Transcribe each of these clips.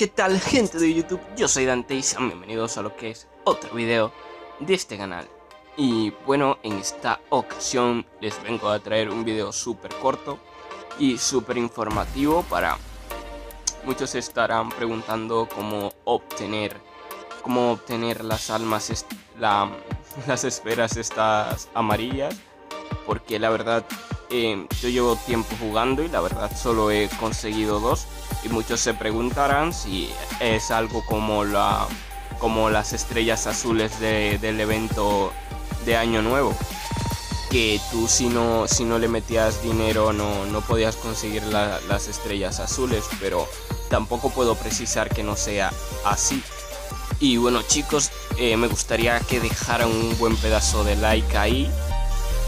¿Qué tal, gente de YouTube? Yo soy Dante y sean bienvenidos a lo que es otro video de este canal. Y bueno, en esta ocasión les vengo a traer un video súper corto y súper informativo. Para muchos se estarán preguntando cómo obtener las almas, las esferas estas amarillas, porque la verdad yo llevo tiempo jugando y la verdad solo he conseguido dos. Y muchos se preguntarán si es algo como las estrellas azules del evento de Año Nuevo, que tú si no le metías dinero no podías conseguir las estrellas azules, pero tampoco puedo precisar que no sea así. Y bueno, chicos, me gustaría que dejaran un buen pedazo de like ahí,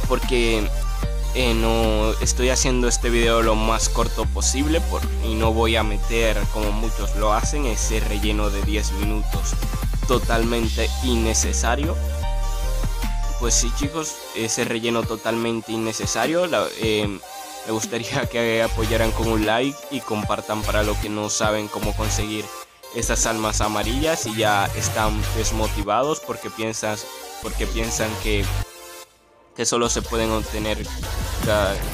porque no estoy haciendo este video lo más corto posible y no voy a meter, como muchos lo hacen, ese relleno de 10 minutos totalmente innecesario. Pues sí, chicos, ese relleno totalmente innecesario. Me gustaría que apoyaran con un like y compartan para los que no saben cómo conseguir esas almas amarillas y ya están desmotivados porque piensan que solo se pueden obtener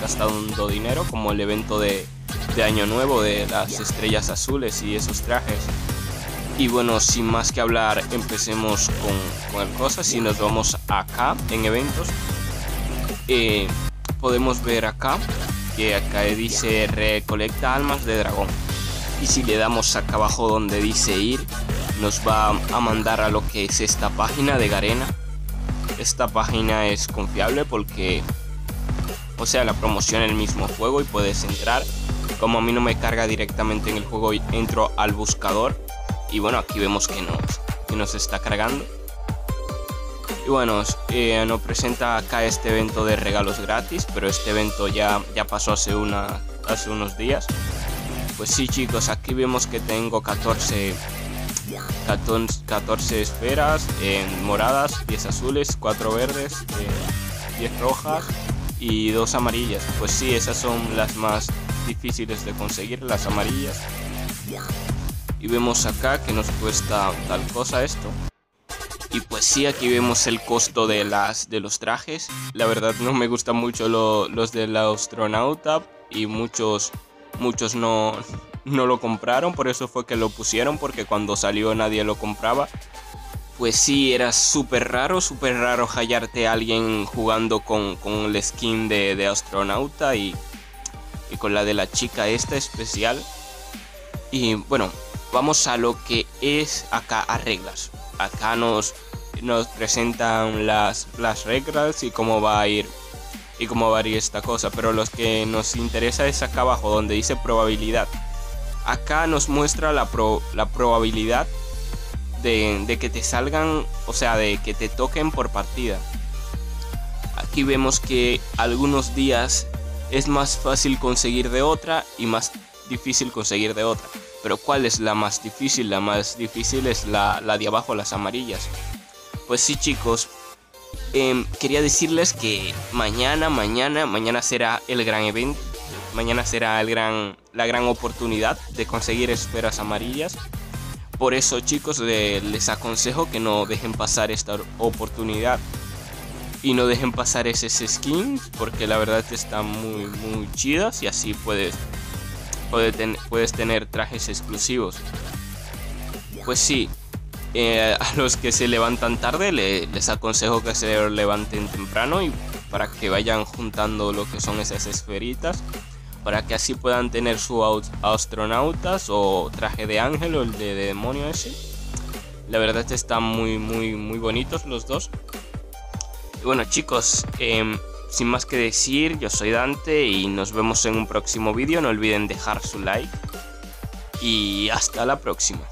gastando dinero, como el evento de Año Nuevo de las estrellas azules y esos trajes. Y bueno, sin más que hablar, empecemos con cosas y nos vamos acá en eventos. Podemos ver acá que acá dice recolecta almas de dragón, y si le damos acá abajo donde dice ir, nos va a mandar a lo que es esta página de Garena. Esta página es confiable porque, o sea, la promociona el mismo juego y puedes entrar. Como a mí no me carga directamente en el juego, entro al buscador. Y bueno, aquí vemos que nos está cargando. Y bueno, nos presenta acá este evento de regalos gratis, pero este evento ya pasó hace unos días. Pues sí, chicos, aquí vemos que tengo 14 esferas, moradas, 10 azules, 4 verdes, 10 rojas y 2 amarillas. Pues sí, esas son las más difíciles de conseguir, las amarillas. Y vemos acá que nos cuesta tal cosa esto. Y pues sí, aquí vemos el costo de los trajes. La verdad no me gustan mucho los del astronauta y muchos no lo compraron, por eso fue que lo pusieron, porque cuando salió nadie lo compraba. Pues sí, era súper raro hallarte a alguien jugando con el skin de astronauta y con la de la chica esta especial. Y bueno, vamos a lo que es acá a reglas. Acá nos presentan las reglas y cómo va a ir esta cosa, pero lo que nos interesa es acá abajo donde dice probabilidad. Acá nos muestra la probabilidad de que te salgan, o sea, de que te toquen por partida. Aquí vemos que algunos días es más fácil conseguir de otra y más difícil conseguir de otra. Pero ¿cuál es la más difícil? La más difícil es la de abajo, las amarillas. Pues sí, chicos, quería decirles que mañana será el gran evento. Mañana será la gran oportunidad de conseguir esferas amarillas. Por eso, chicos, les aconsejo que no dejen pasar esta oportunidad. Y no dejen pasar esas skins, porque la verdad están muy chidas. Y así puedes tener trajes exclusivos. Pues sí, a los que se levantan tarde les aconsejo que se levanten temprano, y para que vayan juntando lo que son esas esferitas, para que así puedan tener su astronautas o traje de ángel o el de demonio ese. La verdad están muy bonitos los dos. Y bueno, chicos, sin más que decir, yo soy Dante y nos vemos en un próximo vídeo. No olviden dejar su like y hasta la próxima.